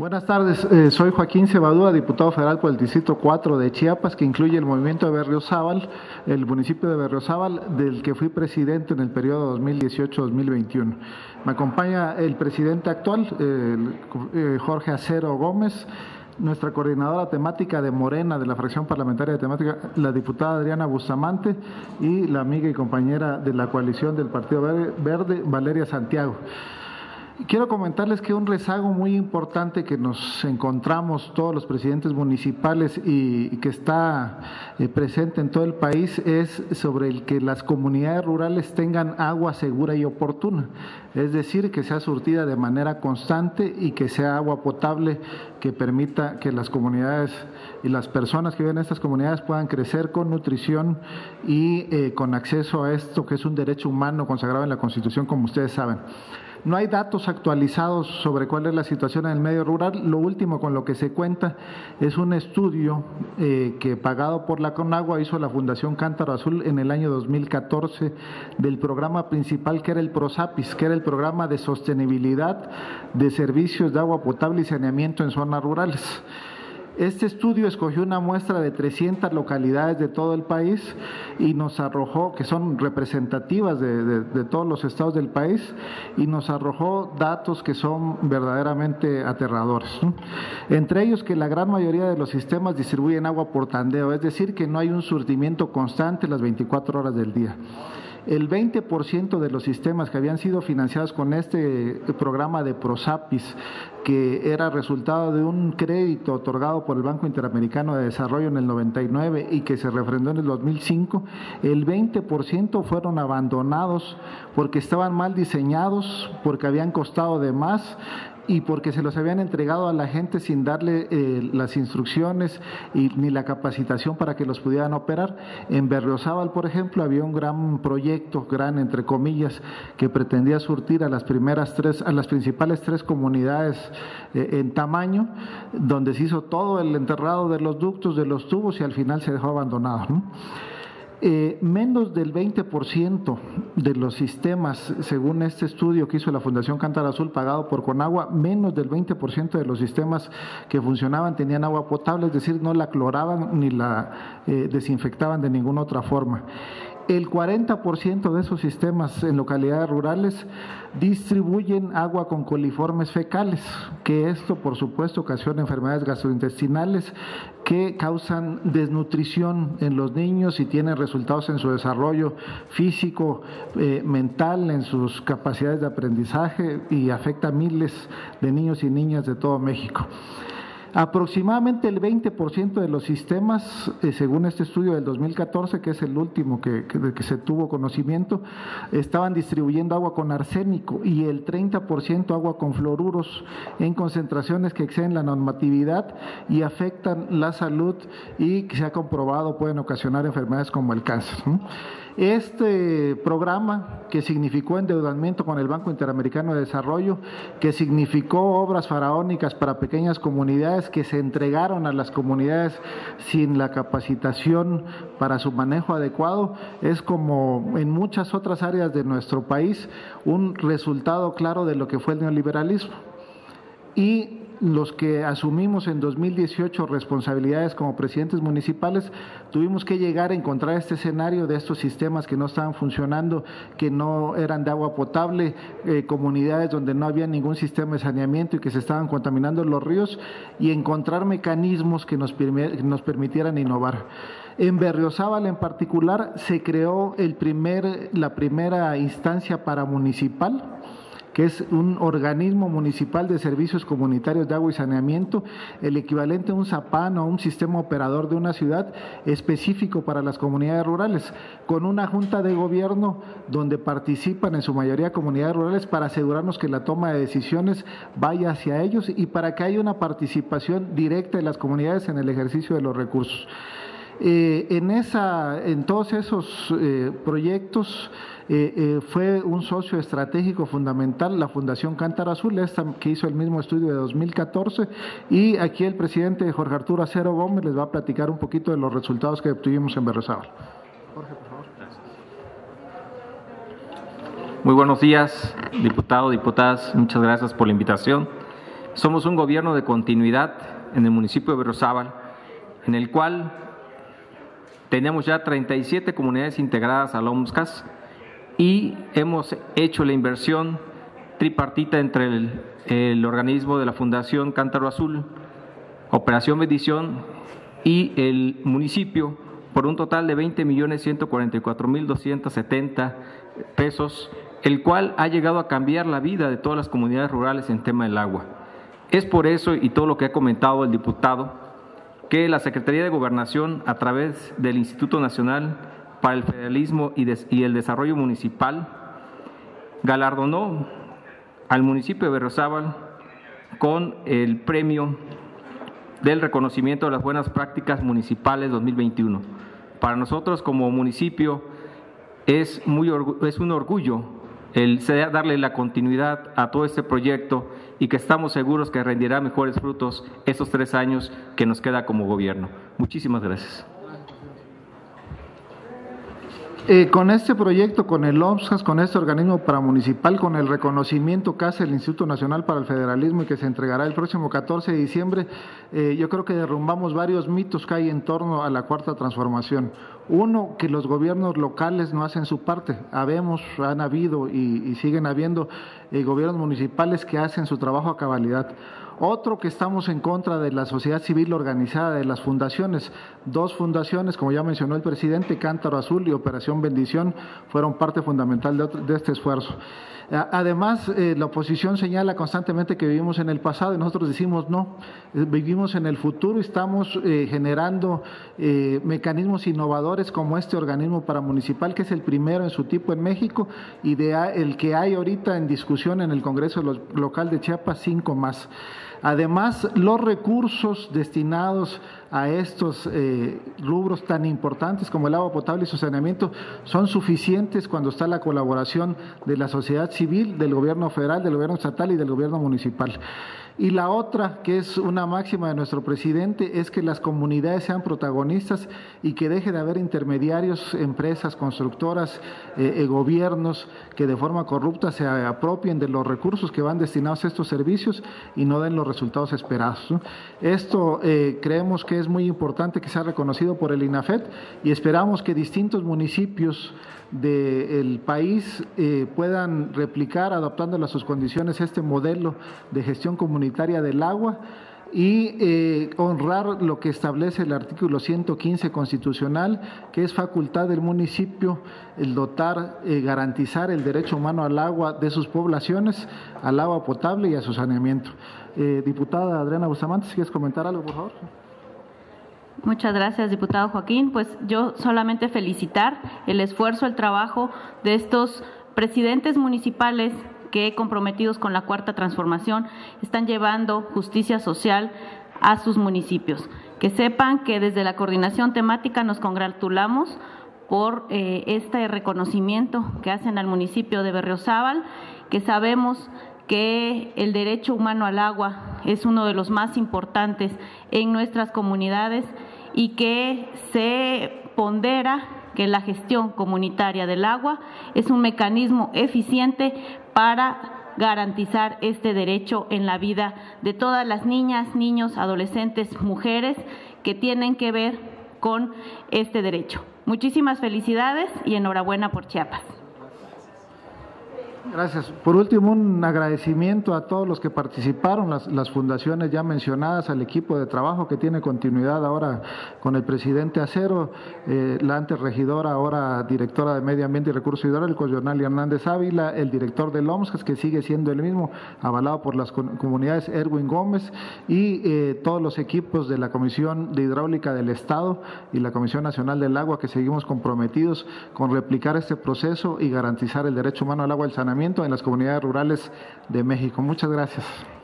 Buenas tardes, soy Joaquín Zebadúa, diputado federal por el Distrito 4 de Chiapas, que incluye el movimiento de Berriozábal, el municipio de Berriozábal, del que fui presidente en el periodo 2018-2021. Me acompaña el presidente actual, Jorge Acero Gómez, nuestra coordinadora temática de Morena, de la fracción parlamentaria de temática, la diputada Adriana Bustamante, y la amiga y compañera de la coalición del Partido Verde, Valeria Santiago. Quiero comentarles que un rezago muy importante que nos encontramos todos los presidentes municipales y que está presente en todo el país es sobre el que las comunidades rurales tengan agua segura y oportuna, es decir, que sea surtida de manera constante y que sea agua potable que permita que las comunidades y las personas que viven en estas comunidades puedan crecer con nutrición y con acceso a esto que es un derecho humano consagrado en la Constitución, como ustedes saben. No hay datos actualizados sobre cuál es la situación en el medio rural. Lo último con lo que se cuenta es un estudio que, pagado por la CONAGUA, hizo la Fundación Cántaro Azul en el año 2014 del programa principal, que era el PROSAPIS, que era el programa de sostenibilidad de servicios de agua potable y saneamiento en zonas rurales. Este estudio escogió una muestra de 300 localidades de todo el país y nos arrojó, que son representativas de todos los estados del país, y nos arrojó datos que son verdaderamente aterradores, ¿no? Entre ellos, que la gran mayoría de los sistemas distribuyen agua por tandeo, es decir, que no hay un surtimiento constante las 24 horas del día. El 20% de los sistemas que habían sido financiados con este programa de PROSAPIS, que era resultado de un crédito otorgado por el Banco Interamericano de Desarrollo en el 99 y que se refrendó en el 2005, el 20% fueron abandonados porque estaban mal diseñados, porque habían costado de más y porque se los habían entregado a la gente sin darle las instrucciones ni la capacitación para que los pudieran operar. En Berriozábal, por ejemplo, había un gran proyecto, gran entre comillas, que pretendía surtir a las principales tres comunidades en tamaño, donde se hizo todo el enterrado de los ductos, de los tubos, y al final se dejó abandonado, ¿no? Menos del 20% de los sistemas, según este estudio que hizo la Fundación Cántaro Azul pagado por Conagua, menos del 20% de los sistemas que funcionaban tenían agua potable, es decir, no la cloraban ni la desinfectaban de ninguna otra forma. El 40% de esos sistemas en localidades rurales distribuyen agua con coliformes fecales, que esto por supuesto ocasiona enfermedades gastrointestinales que causan desnutrición en los niños y tienen resultados en su desarrollo físico, mental, en sus capacidades de aprendizaje, y afecta a miles de niños y niñas de todo México. Aproximadamente el 20% de los sistemas, según este estudio del 2014, que es el último que se tuvo conocimiento, estaban distribuyendo agua con arsénico, y el 30% agua con fluoruros en concentraciones que exceden la normatividad y afectan la salud, y que se ha comprobado pueden ocasionar enfermedades como el cáncer, ¿no? Este programa, que significó endeudamiento con el Banco Interamericano de Desarrollo, que significó obras faraónicas para pequeñas comunidades que se entregaron a las comunidades sin la capacitación para su manejo adecuado, es, como en muchas otras áreas de nuestro país, un resultado claro de lo que fue el neoliberalismo. Y los que asumimos en 2018 responsabilidades como presidentes municipales, tuvimos que llegar a encontrar este escenario de estos sistemas que no estaban funcionando, que no eran de agua potable, comunidades donde no había ningún sistema de saneamiento y que se estaban contaminando los ríos, y encontrar mecanismos que nos permitieran innovar. En Berriozábal en particular se creó la primera instancia paramunicipal, que es un organismo municipal de servicios comunitarios de agua y saneamiento, el equivalente a un ZAPAN o un sistema operador de una ciudad, específico para las comunidades rurales, con una junta de gobierno donde participan en su mayoría comunidades rurales, para asegurarnos que la toma de decisiones vaya hacia ellos y para que haya una participación directa de las comunidades en el ejercicio de los recursos. En todos esos proyectos fue un socio estratégico fundamental la Fundación Cántaro Azul, esta que hizo el mismo estudio de 2014, y aquí el presidente Jorge Arturo Acero Gómez les va a platicar un poquito de los resultados que obtuvimos en Berriozábal. Jorge, por favor. Gracias. Muy buenos días, diputados, diputadas, muchas gracias por la invitación. Somos un gobierno de continuidad en el municipio de Berriozábal, en el cual tenemos ya 37 comunidades integradas al OMSCAS y hemos hecho la inversión tripartita entre el organismo de la Fundación Cántaro Azul, Operación Bendición y el municipio, por un total de 20.144.270 pesos, el cual ha llegado a cambiar la vida de todas las comunidades rurales en tema del agua. Es por eso, y todo lo que ha comentado el diputado, que la Secretaría de Gobernación, a través del Instituto Nacional para el Federalismo y el Desarrollo Municipal, galardonó al municipio de Berriozábal con el premio del reconocimiento de las buenas prácticas municipales 2021. Para nosotros como municipio es un orgullo el darle la continuidad a todo este proyecto y que estamos seguros que rendirá mejores frutos estos 3 años que nos queda como gobierno. Muchísimas gracias. Con este proyecto, con el OMSCAS, con este organismo paramunicipal, con el reconocimiento que hace el Instituto Nacional para el Federalismo y que se entregará el próximo 14 de diciembre, yo creo que derrumbamos varios mitos que hay en torno a la Cuarta Transformación. Uno, que los gobiernos locales no hacen su parte. Han habido y siguen habiendo gobiernos municipales que hacen su trabajo a cabalidad. Otro, que estamos en contra de la sociedad civil organizada, de las fundaciones. 2 fundaciones, como ya mencionó el presidente, Cántaro Azul y Operación Bendición, fueron parte fundamental de este esfuerzo. Además, la oposición señala constantemente que vivimos en el pasado y nosotros decimos no, vivimos en el futuro y estamos generando mecanismos innovadores como este organismo paramunicipal, que es el primero en su tipo en México y el que hay ahorita en discusión en el Congreso Local de Chiapas, 5 más. Además, los recursos destinados a estos rubros tan importantes como el agua potable y su saneamiento son suficientes cuando está la colaboración de la sociedad civil, del gobierno federal, del gobierno estatal y del gobierno municipal. Y la otra, que es una máxima de nuestro presidente, es que las comunidades sean protagonistas y que deje de haber intermediarios, empresas, constructoras, gobiernos que de forma corrupta se apropien de los recursos que van destinados a estos servicios y no den los resultados esperados, ¿no? Esto creemos que es muy importante que sea reconocido por el INAFED y esperamos que distintos municipios del país puedan replicar, adaptándolo a sus condiciones, este modelo de gestión comunitaria del agua y honrar lo que establece el artículo 115 constitucional, que es facultad del municipio el dotar, garantizar el derecho humano al agua de sus poblaciones, al agua potable y a su saneamiento. Diputada Adriana Bustamante, si quieres comentar algo, por favor. Muchas gracias, diputado Joaquín. Pues yo solamente felicitar el esfuerzo, el trabajo de estos presidentes municipales que, comprometidos con la Cuarta Transformación, están llevando justicia social a sus municipios. Que sepan que desde la coordinación temática nos congratulamos por este reconocimiento que hacen al municipio de Berriozábal, que sabemos que el derecho humano al agua es uno de los más importantes en nuestras comunidades y que se pondera que la gestión comunitaria del agua es un mecanismo eficiente para garantizar este derecho en la vida de todas las niñas, niños, adolescentes, mujeres que tienen que ver con este derecho. Muchísimas felicidades y enhorabuena por Chiapas. Gracias. Por último, un agradecimiento a todos los que participaron, las fundaciones ya mencionadas, al equipo de trabajo que tiene continuidad ahora con el presidente Acero, la antes regidora, ahora directora de Medio Ambiente y Recursos Hidráulicos, Leonalia Hernández Ávila, el director del OMSCAS, que sigue siendo el mismo, avalado por las comunidades, Erwin Gómez, y todos los equipos de la Comisión de Hidráulica del Estado y la Comisión Nacional del Agua, que seguimos comprometidos con replicar este proceso y garantizar el derecho humano al agua y el saneamiento en las comunidades rurales de México. Muchas gracias.